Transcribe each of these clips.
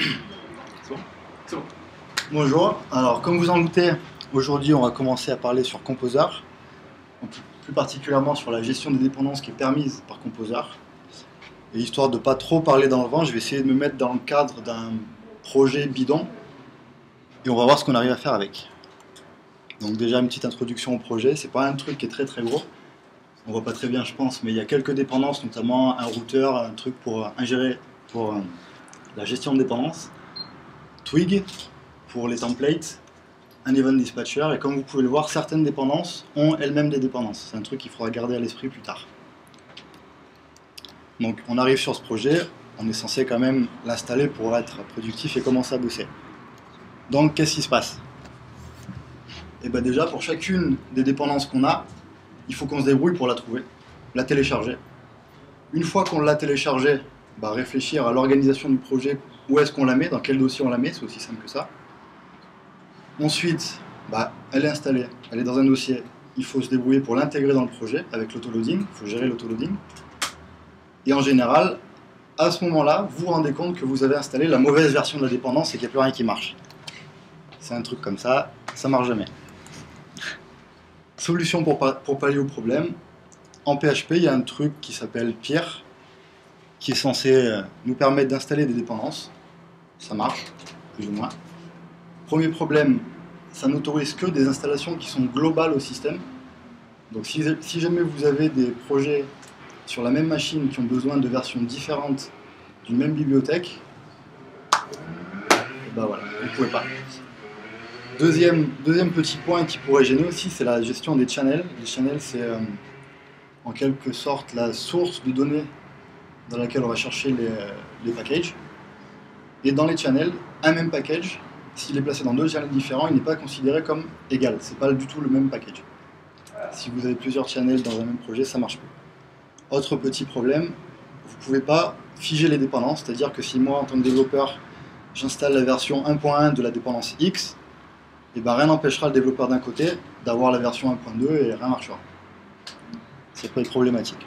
C'est bon. Bonjour, alors comme vous en doutez, aujourd'hui on va commencer à parler sur Composer, plus particulièrement sur la gestion des dépendances qui est permise par Composer. Et histoire de ne pas trop parler dans le vent, je vais essayer de me mettre dans le cadre d'un projet bidon et on va voir ce qu'on arrive à faire avec. Donc déjà une petite introduction au projet, c'est pas un truc qui est très gros. On voit pas très bien je pense, mais il y a quelques dépendances, notamment un routeur, un truc pour ingérer, pour la gestion de dépendances, Twig pour les templates, un event dispatcher, et comme vous pouvez le voir, certaines dépendances ont elles-mêmes des dépendances. C'est un truc qu'il faudra garder à l'esprit plus tard. Donc on arrive sur ce projet, on est censé quand même l'installer pour être productif et commencer à bosser. Donc qu'est-ce qui se passe? Et bien déjà pour chacune des dépendances qu'on a, il faut qu'on se débrouille pour la trouver, la télécharger. Une fois qu'on l'a téléchargée, bah réfléchir à l'organisation du projet, où est-ce qu'on la met, dans quel dossier on la met, c'est aussi simple que ça. Ensuite, bah, elle est installée, elle est dans un dossier, il faut se débrouiller pour l'intégrer dans le projet avec l'autoloading, il faut gérer l'autoloading. Et en général, à ce moment-là, vous vous rendez compte que vous avez installé la mauvaise version de la dépendance et qu'il n'y a plus rien qui marche. C'est un truc comme ça, ça ne marche jamais. Solution pour pallier au problème, en PHP, il y a un truc qui s'appelle Pierre, qui est censé nous permettre d'installer des dépendances. Ça marche, plus ou moins. Premier problème, ça n'autorise que des installations qui sont globales au système. Donc si jamais vous avez des projets sur la même machine qui ont besoin de versions différentes d'une même bibliothèque, et ben voilà, vous ne pouvez pas. Deuxième petit point qui pourrait gêner aussi, c'est la gestion des channels. Les channels, c'est en quelque sorte la source de données dans laquelle on va chercher les packages. Et dans les channels, un même package, s'il est placé dans deux channels différents, il n'est pas considéré comme égal. Ce n'est pas du tout le même package. Si vous avez plusieurs channels dans un même projet, ça ne marche pas. Autre petit problème, vous ne pouvez pas figer les dépendances. C'est-à-dire que si moi, en tant que développeur, j'installe la version 1.1 de la dépendance X, et ben rien n'empêchera le développeur d'un côté d'avoir la version 1.2 et rien ne marchera. Ça peut être problématique.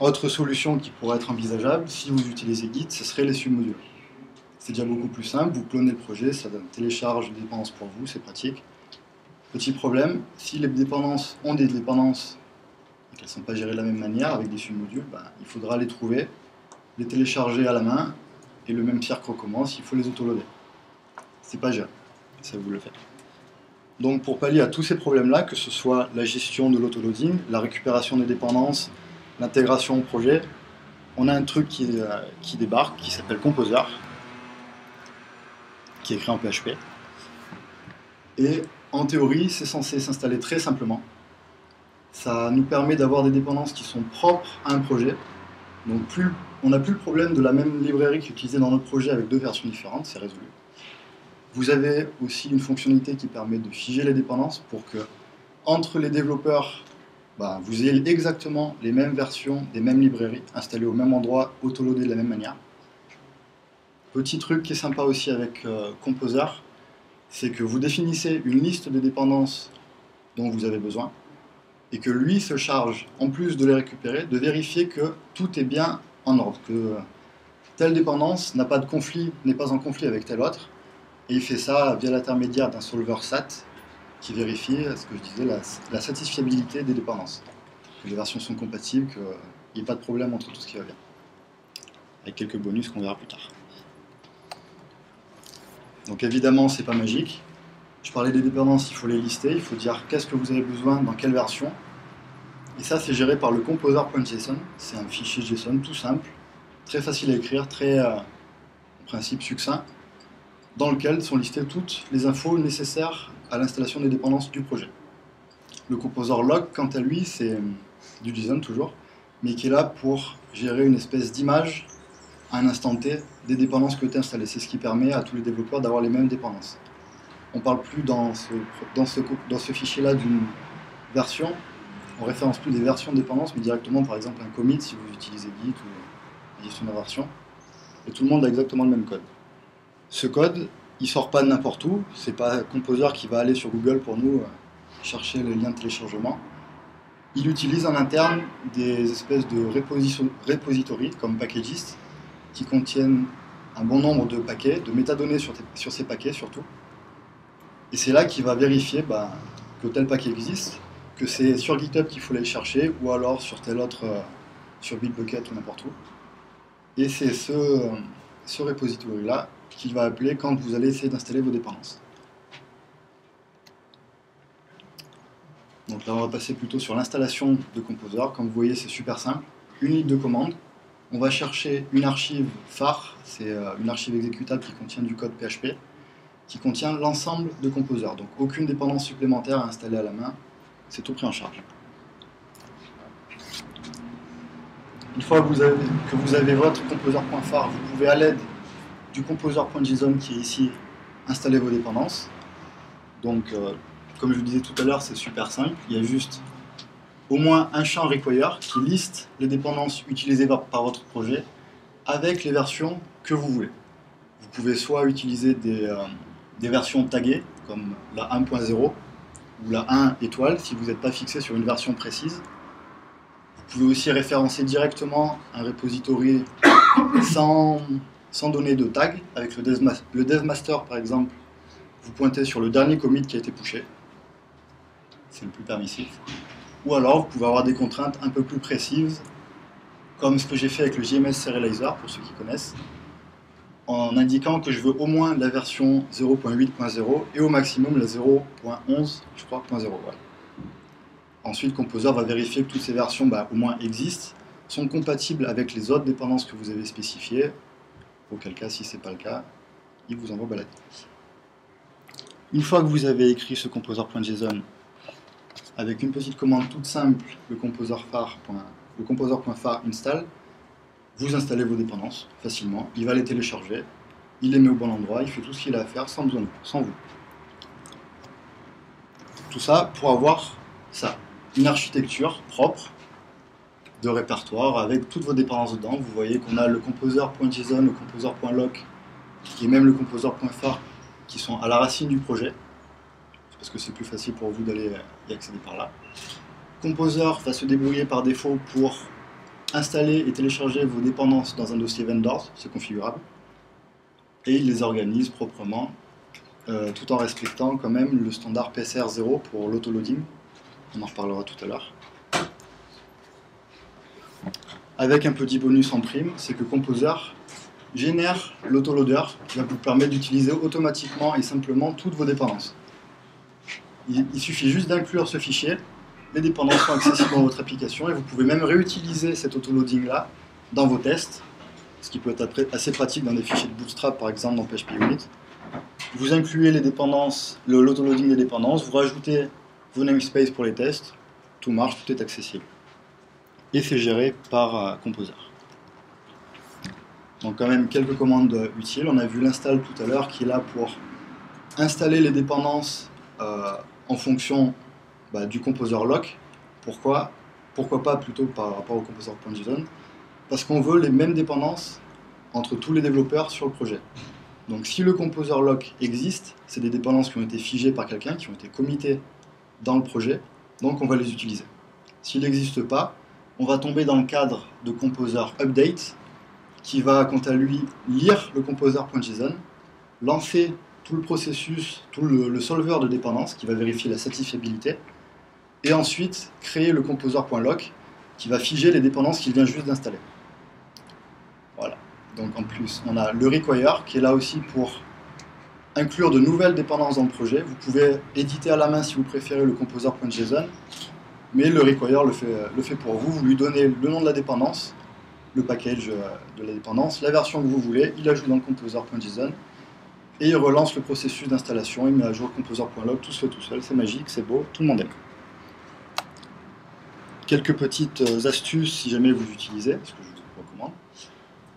Autre solution qui pourrait être envisageable, si vous utilisez Git, ce serait les submodules. C'est déjà beaucoup plus simple, vous clonez le projet, ça télécharge les dépendances pour vous, c'est pratique. Petit problème, si les dépendances ont des dépendances et qu'elles ne sont pas gérées de la même manière avec des submodules, ben, il faudra les trouver, les télécharger à la main, et le même cirque recommence, il faut les autoloader. C'est pas géré, ça vous le fait. Donc pour pallier à tous ces problèmes-là, que ce soit la gestion de l'autoloading, la récupération des dépendances, l'intégration au projet, on a un truc qui débarque, qui s'appelle Composer, qui est écrit en PHP. Et en théorie, c'est censé s'installer très simplement. Ça nous permet d'avoir des dépendances qui sont propres à un projet. Donc on n'a plus le problème de la même librairie qu'utilisée dans notre projet avec deux versions différentes, c'est résolu. Vous avez aussi une fonctionnalité qui permet de figer les dépendances pour que, entre les développeurs, bah, vous ayez exactement les mêmes versions des mêmes librairies installées au même endroit, autoloadées de la même manière. Petit truc qui est sympa aussi avec Composer, c'est que vous définissez une liste de dépendances dont vous avez besoin et que lui se charge, en plus de les récupérer, de vérifier que tout est bien en ordre, que telle dépendance n'a pas de conflit, n'est pas en conflit avec telle autre. Et il fait ça via l'intermédiaire d'un solver SAT qui vérifie, ce que je disais, la satisfiabilité des dépendances. Que les versions sont compatibles, qu'il n'y ait pas de problème entre tout ce qui va bien. Avec quelques bonus qu'on verra plus tard. Donc évidemment, c'est pas magique. Je parlais des dépendances, il faut les lister, il faut dire qu'est-ce que vous avez besoin, dans quelle version. Et ça, c'est géré par le composer.json. C'est un fichier JSON tout simple, très facile à écrire, très, en principe, succinct, dans lequel sont listées toutes les infos nécessaires à l'installation des dépendances du projet. Le composer log, quant à lui, c'est du JSON toujours, mais qui est là pour gérer une espèce d'image à un instant T des dépendances que tu as installées. C'est ce qui permet à tous les développeurs d'avoir les mêmes dépendances. On ne parle plus dans ce fichier-là d'une version, on ne référence plus des versions de dépendances, mais directement par exemple un commit si vous utilisez Git ou la gestion de version, et tout le monde a exactement le même code. Ce code, il ne sort pas de n'importe où, c'est pas Composer qui va aller sur Google pour nous chercher les liens de téléchargement. Il utilise en interne des espèces de repositories comme Packagist qui contiennent un bon nombre de paquets, de métadonnées sur ces paquets surtout. Et c'est là qu'il va vérifier que tel paquet existe, que c'est sur GitHub qu'il faut aller le chercher, ou alors sur tel autre, sur Bitbucket ou n'importe où. Et c'est ce repository-là qu'il va appeler quand vous allez essayer d'installer vos dépendances. Donc là, on va passer plutôt sur l'installation de Composer. Comme vous voyez, c'est super simple. Une ligne de commande. On va chercher une archive phare, c'est une archive exécutable qui contient du code PHP, qui contient l'ensemble de Composer. Donc aucune dépendance supplémentaire à installer à la main. C'est tout pris en charge. Une fois que vous avez votre composer.phare, vous pouvez à l'aide du composer.json qui est ici, installer vos dépendances. Donc, comme je vous disais tout à l'heure, c'est super simple. Il y a juste au moins un champ require qui liste les dépendances utilisées par votre projet avec les versions que vous voulez. Vous pouvez soit utiliser des versions taguées, comme la 1.0 ou la 1 étoile, si vous n'êtes pas fixé sur une version précise. Vous pouvez aussi référencer directement un repository sans donner de tag. Avec le devmaster, par exemple, vous pointez sur le dernier commit qui a été pushé. C'est le plus permissif. Ou alors, vous pouvez avoir des contraintes un peu plus précises, comme ce que j'ai fait avec le JMS Serializer, pour ceux qui connaissent, en indiquant que je veux au moins la version 0.8.0 et au maximum la 0.11, je crois, 0.0. Ouais. Ensuite, Composer va vérifier que toutes ces versions, au moins, existent, sont compatibles avec les autres dépendances que vous avez spécifiées, auquel cas, si ce n'est pas le cas, il vous envoie balader. Une fois que vous avez écrit ce composer.json, avec une petite commande toute simple, le composer.phare install, vous installez vos dépendances facilement, il va les télécharger, il les met au bon endroit, il fait tout ce qu'il a à faire sans besoin de vous, sans vous. Tout ça pour avoir ça, une architecture propre de répertoire avec toutes vos dépendances dedans. Vous voyez qu'on a le composer.json, le composer.lock et même le composer.phare qui sont à la racine du projet. Parce que c'est plus facile pour vous d'aller y accéder par là. Composer va se débrouiller par défaut pour installer et télécharger vos dépendances dans un dossier vendors, c'est configurable, et il les organise proprement, tout en respectant quand même le standard PSR-0 pour l'autoloading, on en reparlera tout à l'heure. Avec un petit bonus en prime, c'est que Composer génère l'autoloader qui va vous permettre d'utiliser automatiquement et simplement toutes vos dépendances. Il suffit juste d'inclure ce fichier, les dépendances sont accessibles dans votre application et vous pouvez même réutiliser cet autoloading-là dans vos tests, ce qui peut être assez pratique dans des fichiers de Bootstrap, par exemple dans PHP Unit. Vous incluez les dépendances, l'autoloading des dépendances, vous rajoutez vos namespaces pour les tests, tout marche, tout est accessible. Et c'est géré par Composer. Donc quand même quelques commandes utiles, on a vu l'install tout à l'heure qui est là pour installer les dépendances en fonction du composer lock. Pourquoi pas plutôt par rapport au composer.json? Parce qu'on veut les mêmes dépendances entre tous les développeurs sur le projet. Donc si le composer lock existe, c'est des dépendances qui ont été figées par quelqu'un, qui ont été committées dans le projet, donc on va les utiliser. S'il n'existe pas, on va tomber dans le cadre de composer update, qui va quant à lui lire le composer.json, lancer tout le processus, tout le solveur de dépendance qui va vérifier la satisfiabilité, et ensuite créer le composer.lock qui va figer les dépendances qu'il vient juste d'installer. Voilà, donc en plus on a le require qui est là aussi pour inclure de nouvelles dépendances dans le projet. Vous pouvez éditer à la main si vous préférez le composer.json, mais le require le fait pour vous, vous lui donnez le nom de la dépendance, le package de la dépendance, la version que vous voulez, il ajoute dans le composer.json, et il relance le processus d'installation, il met à jour composer.log, tout se fait tout seul, c'est magique, c'est beau, tout le monde aime. Quelques petites astuces si jamais vous utilisez, ce que je vous recommande.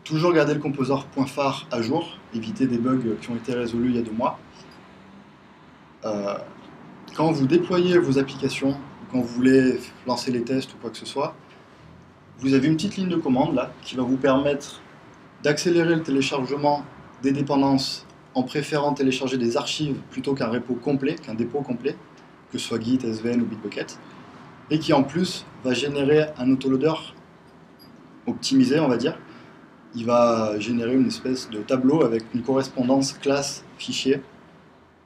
Toujours garder le composer.phare à jour, éviter des bugs qui ont été résolus il y a 2 mois. Quand vous déployez vos applications, quand vous voulez lancer les tests ou quoi que ce soit, vous avez une petite ligne de commande là, qui va vous permettre d'accélérer le téléchargement des dépendances en préférant télécharger des archives plutôt qu'un repo complet, qu'un dépôt complet, que ce soit Git, SVN ou Bitbucket, et qui en plus va générer un autoloader optimisé, on va dire, il va générer une espèce de tableau avec une correspondance classe fichier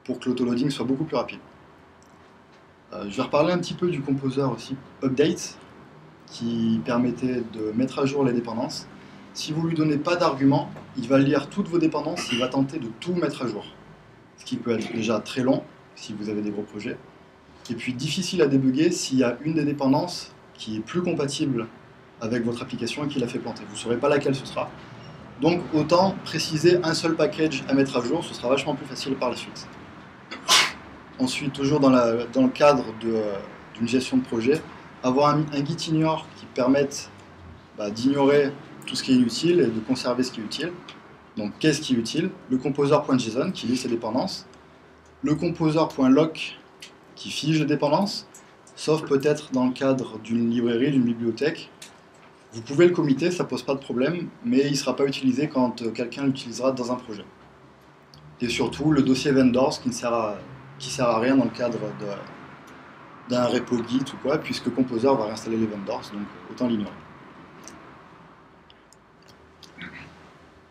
pour que l'autoloading soit beaucoup plus rapide. Je vais reparler un petit peu du Composer aussi, Update, qui permettait de mettre à jour les dépendances. Si vous ne lui donnez pas d'argument, il va lire toutes vos dépendances, il va tenter de tout mettre à jour. Ce qui peut être déjà très long, si vous avez des gros projets. Et puis difficile à débugger s'il y a une des dépendances qui est plus compatible avec votre application et qui l'a fait planter. Vous ne saurez pas laquelle ce sera. Donc autant préciser un seul package à mettre à jour, ce sera vachement plus facile par la suite. Ensuite, toujours dans le cadre d'une gestion de projet, avoir un git ignore qui permette d'ignorer tout ce qui est inutile et de conserver ce qui est utile. Donc qu'est-ce qui est utile? Le composer.json qui lit ses dépendances, le composer.lock qui fige les dépendances, sauf peut-être dans le cadre d'une librairie, d'une bibliothèque. Vous pouvez le commiter, ça ne pose pas de problème, mais il ne sera pas utilisé quand quelqu'un l'utilisera dans un projet. Et surtout, le dossier vendors qui ne sert à rien dans le cadre d'un repo git ou quoi, puisque Composer va réinstaller les vendors, donc autant l'ignorer.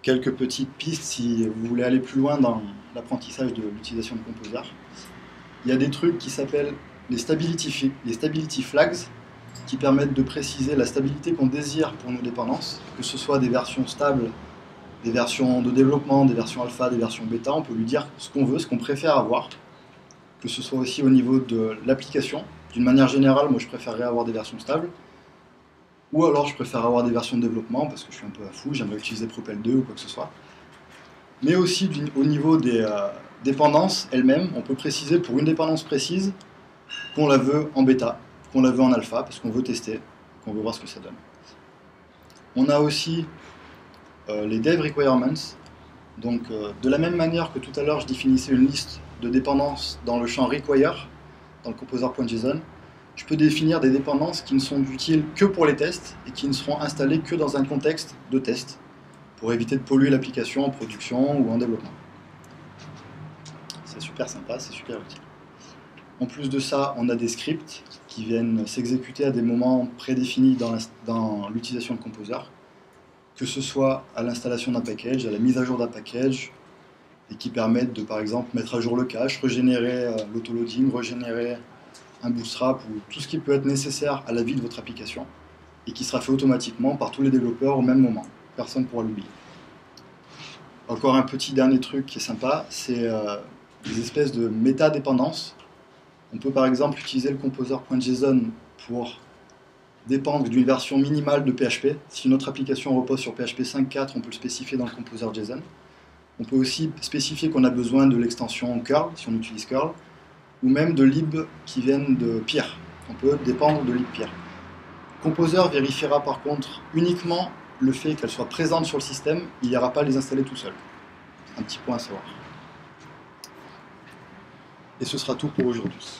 Quelques petites pistes si vous voulez aller plus loin dans l'apprentissage de l'utilisation de Composer. Il y a des trucs qui s'appellent les stability flags, qui permettent de préciser la stabilité qu'on désire pour nos dépendances, que ce soit des versions stables, des versions de développement, des versions alpha, des versions bêta. On peut lui dire ce qu'on veut, ce qu'on préfère avoir, que ce soit aussi au niveau de l'application. D'une manière générale, moi je préférerais avoir des versions stables, ou alors je préfère avoir des versions de développement parce que je suis un peu à fou, j'aimerais utiliser Propel 2 ou quoi que ce soit. Mais aussi au niveau des dépendances elles-mêmes, on peut préciser pour une dépendance précise qu'on la veut en bêta, qu'on la veut en alpha, parce qu'on veut tester, qu'on veut voir ce que ça donne. On a aussi les dev requirements, donc de la même manière que tout à l'heure je définissais une liste de dépendances dans le champ require, dans le composer.json, je peux définir des dépendances qui ne sont utiles que pour les tests et qui ne seront installées que dans un contexte de test pour éviter de polluer l'application en production ou en développement. C'est super sympa, c'est super utile. En plus de ça, on a des scripts qui viennent s'exécuter à des moments prédéfinis dans l'utilisation de Composer, que ce soit à l'installation d'un package, à la mise à jour d'un package, et qui permettent de, par exemple, mettre à jour le cache, régénérer l'autoloading, régénérer un bootstrap ou tout ce qui peut être nécessaire à la vie de votre application et qui sera fait automatiquement par tous les développeurs au même moment. Personne ne pourra l'oublier. Encore un petit dernier truc qui est sympa, c'est des espèces de métadépendances. On peut par exemple utiliser le composer.json pour dépendre d'une version minimale de PHP. Si notre application repose sur PHP 5.4, on peut le spécifier dans le composer.json. On peut aussi spécifier qu'on a besoin de l'extension curl, si on utilise curl, ou même de lib qui viennent de Pierre. On peut dépendre de lib Pierre. Composer vérifiera par contre uniquement le fait qu'elle soit présente sur le système, il n'ira pas les installer tout seul. Un petit point à savoir. Et ce sera tout pour aujourd'hui.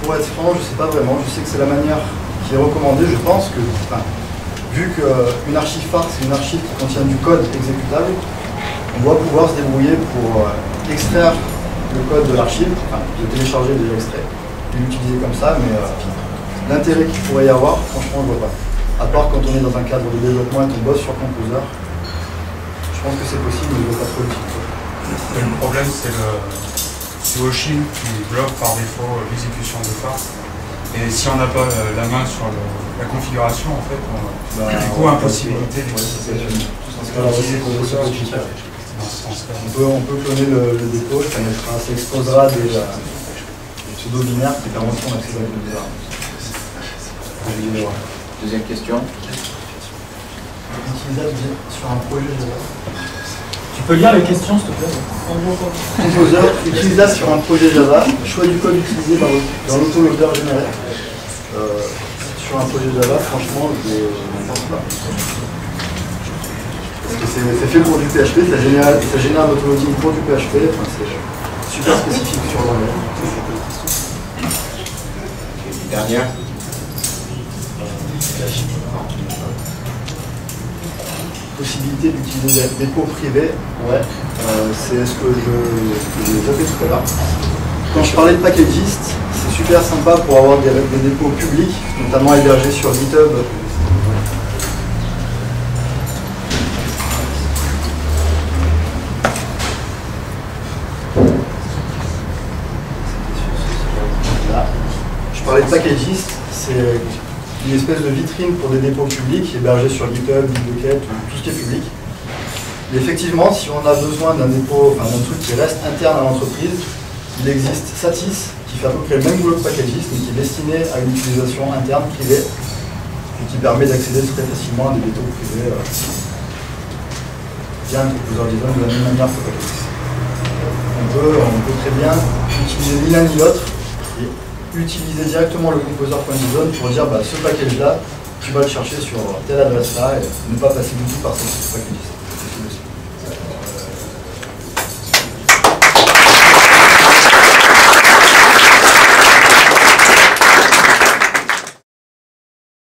Pour être franc, je ne sais pas vraiment, je sais que c'est la manière qui est recommandée, je pense que, vu qu'une archive phare, c'est une archive qui contient du code exécutable, on doit pouvoir se débrouiller pour extraire le code de l'archive, de télécharger déjà extrait, et l'utiliser comme ça, mais l'intérêt qu'il pourrait y avoir, franchement, je ne vois pas. À part quand on est dans un cadre de développement et qu'on bosse sur Composer, je pense que c'est possible, mais je ne vois pas trop l'utiliser. Le problème, c'est le Oshin qui bloque par défaut l'exécution de phare. Et si on n'a pas la main sur la configuration, en fait, on a du coup impossibilité d'utiliser Composer. On peut cloner le dépôt, ça exposera des pseudo-binaires qui permettront d'accéder à Composer. Deuxième question. Utilisable sur un projet Java. Tu peux lire les questions, s'il te plaît. Composer, utilisable sur un projet Java, choix du code utilisé dans l'autoloader généré. Sur un projet Java, franchement, je ne pense pas. Parce que c'est fait pour du PHP, ça génère l'autoloading pour du PHP, c'est super spécifique sur l'environnement. Dernière. possibilité d'utiliser des dépôts privés, ouais, c'est ce que je vous ai fait tout à l'heure. Quand je parlais de Packagist, c'est super sympa pour avoir des dépôts publics, notamment hébergés sur GitHub. Je parlais de Packagist, c'est une espèce de vitrine pour des dépôts publics hébergés sur GitHub, Bitbucket, tout ce qui est public. Mais effectivement, si on a besoin d'un dépôt, enfin d'un truc qui reste interne à l'entreprise, il existe Satis, qui fait à peu près le même boulot que Packagist, mais qui est destiné à une utilisation interne, privée, et qui permet d'accéder très facilement à des dépôts privés bien que vous organisez de la même manière que Packagist. On peut très bien utiliser ni l'un ni l'autre, et utiliser directement le composer.json pour dire bah, ce package-là, tu vas le chercher sur telle adresse-là, et ne pas passer du tout par ce package-là.